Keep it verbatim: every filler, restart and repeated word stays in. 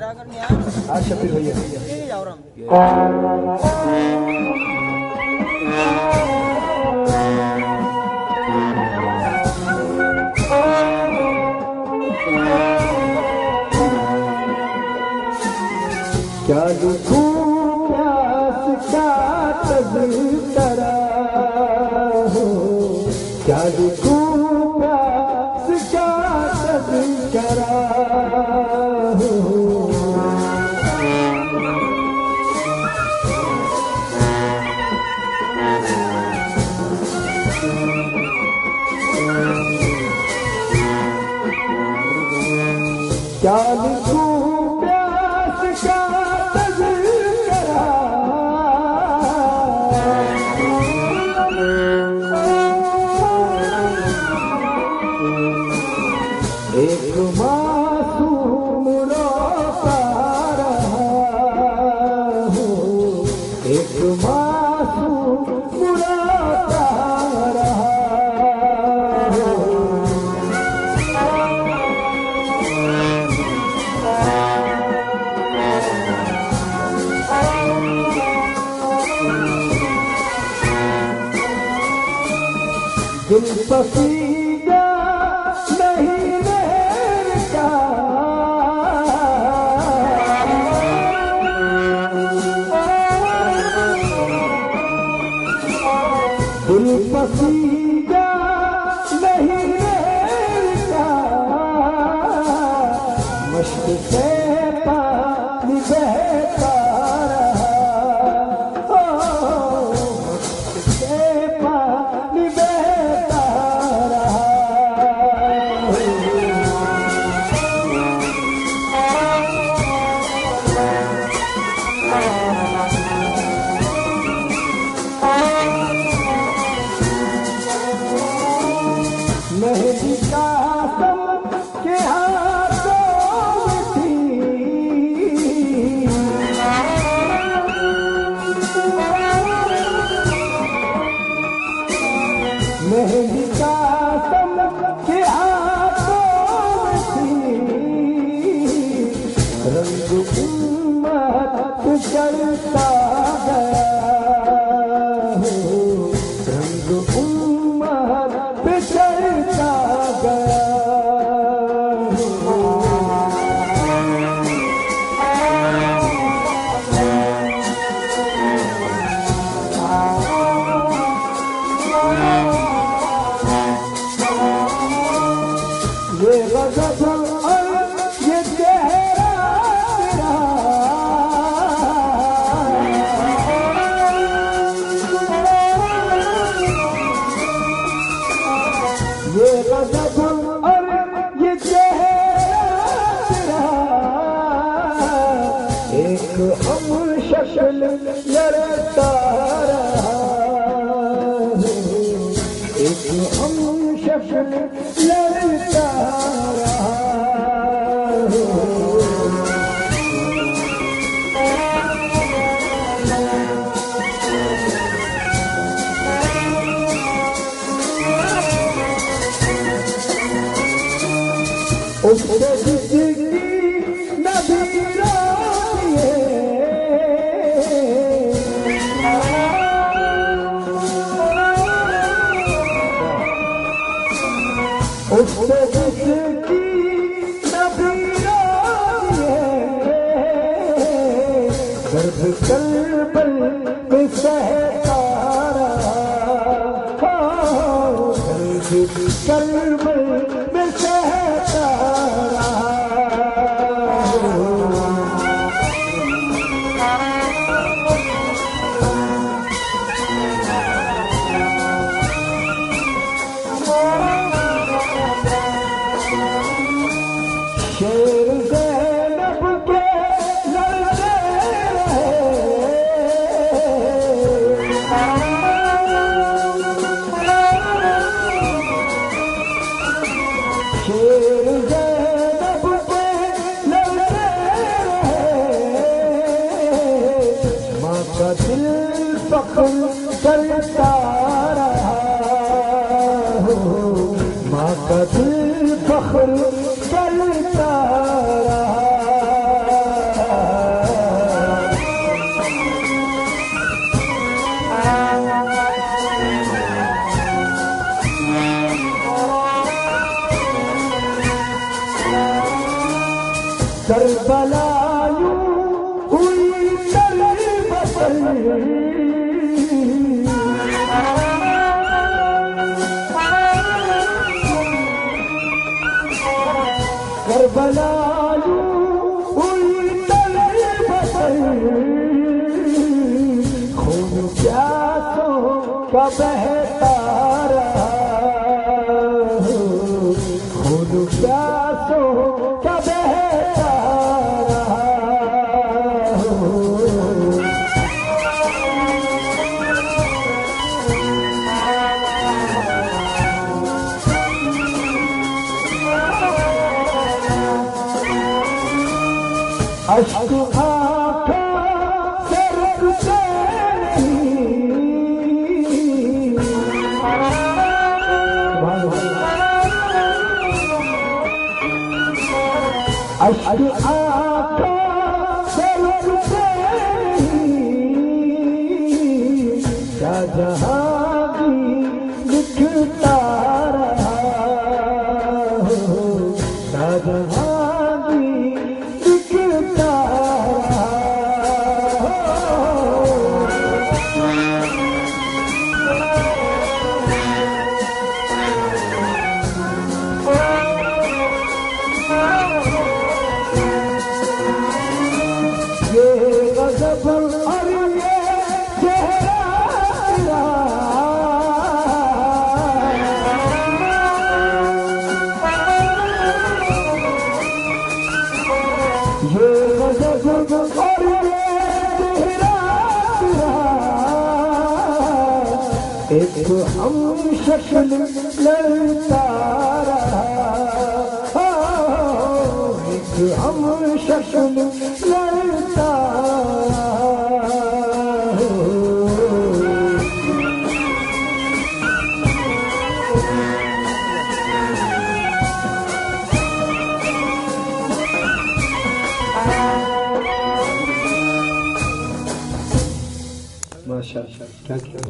तेरा कर गया आज शफीक भैया ये जाओ राम क्या दुखों प्यास का तज़करा हो, क्या दुखों प्यास का तज़करा हो, क्या दुखों प्यास का पसीना नहीं रहता, दिल पसीना नहीं रहता, मश्क से पानी बहता चलता गया हो, रंग उम्मत पे चलता गया हो। ये गजब शक्ल लड़ता रहा हो, एक हम शक्ल लड़ता रहा हो। उसके जिसकी नबीरा उससे जिसकी नबीरानी है, दर्द करबल में सहता रहा हो, दर्द करबल में सहता रहा हो। दिल पकड़ चलता रहा हो, माँ का दिल पकड़ चलता रहा। करबला हुई कर करबला खून प्यासों का बहता रहा, खून प्यासों का बहता रहा, अश्क आँखों से रुकते नहीं, अश्क आँखों से रुकते नहीं, शाहजहाँ भी लिखता रहा, शाहजहाँ एक हम शक्ल लड़ता रहा, एक हम शक्ल लड़ता माशाल्लाह क्या क्या